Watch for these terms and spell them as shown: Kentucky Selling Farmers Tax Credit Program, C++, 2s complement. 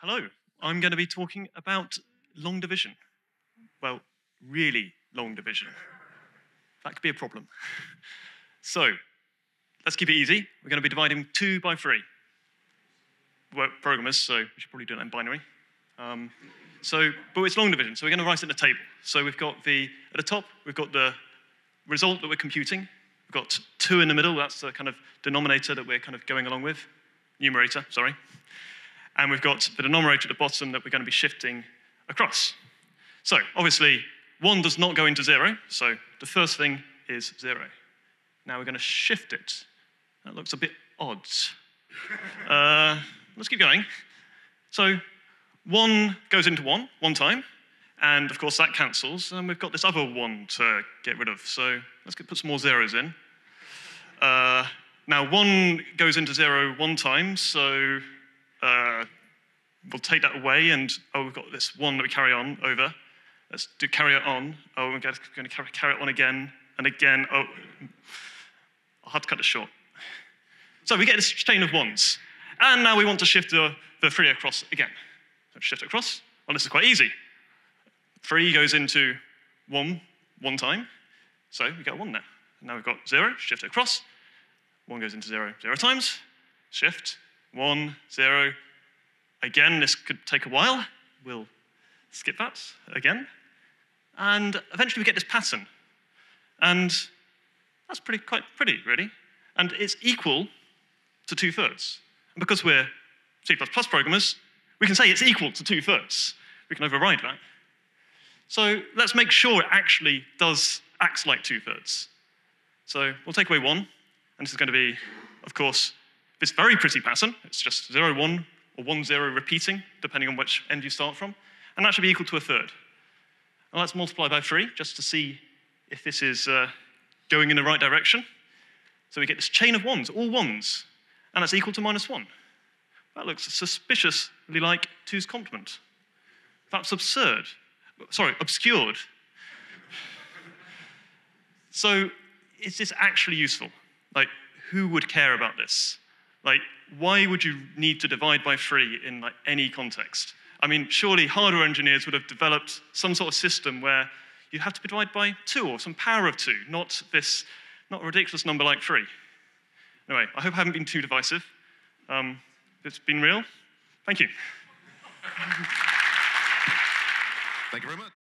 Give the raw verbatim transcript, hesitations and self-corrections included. Hello, I'm going to be talking about long division. Well, really long division. That could be a problem. So, let's keep it easy. We're going to be dividing two by three. We're programmers, so we should probably do that in binary. Um, so, but it's long division, so we're going to write it in a table. So we've got the, at the top, we've got the result that we're computing. We've got two in the middle, that's the kind of denominator that we're kind of going along with. Numerator, sorry. And we've got the denominator at the bottom that we're going to be shifting across. So, obviously, one does not go into zero, so the first thing is zero. Now we're going to shift it. That looks a bit odd. Uh, let's keep going. So, one goes into one, one time, and of course that cancels, and we've got this other one to get rid of, so let's get, put some more zeros in. Uh, now, one goes into zero one time, so uh, we'll take that away, and oh, we've got this one that we carry on over. Let's do carry it on. Oh, we're going to carry it on again, and again. Oh, I'll have to cut it short. So we get this chain of ones, and now we want to shift the, the three across again. So shift across. Oh, this is quite easy. Three goes into one one time, so we get one now. And now we've got zero, shift across. One goes into zero, zero times. Shift, one, zero. Again, this could take a while. We'll skip that again. And eventually we get this pattern. And that's pretty, quite pretty, really. And it's equal to two-thirds. And because we're C plus plus programmers, we can say it's equal to two-thirds. We can override that. So let's make sure it actually does acts like two-thirds. So we'll take away one. And this is going to be, of course, this very pretty pattern. It's just zero, one, or one, zero repeating, depending on which end you start from. And that should be equal to a third. And let's multiply by three, just to see if this is uh, going in the right direction. So we get this chain of ones, all ones, and that's equal to minus one. That looks suspiciously like two's complement. That's absurd. Sorry, obscured. So is this actually useful? Like, who would care about this? Like, why would you need to divide by three in like any context? I mean, surely hardware engineers would have developed some sort of system where you have to divide by two or some power of two, not this, not a ridiculous number like three. Anyway, I hope I haven't been too divisive. Um, it's been real. Thank you. Thank you very much.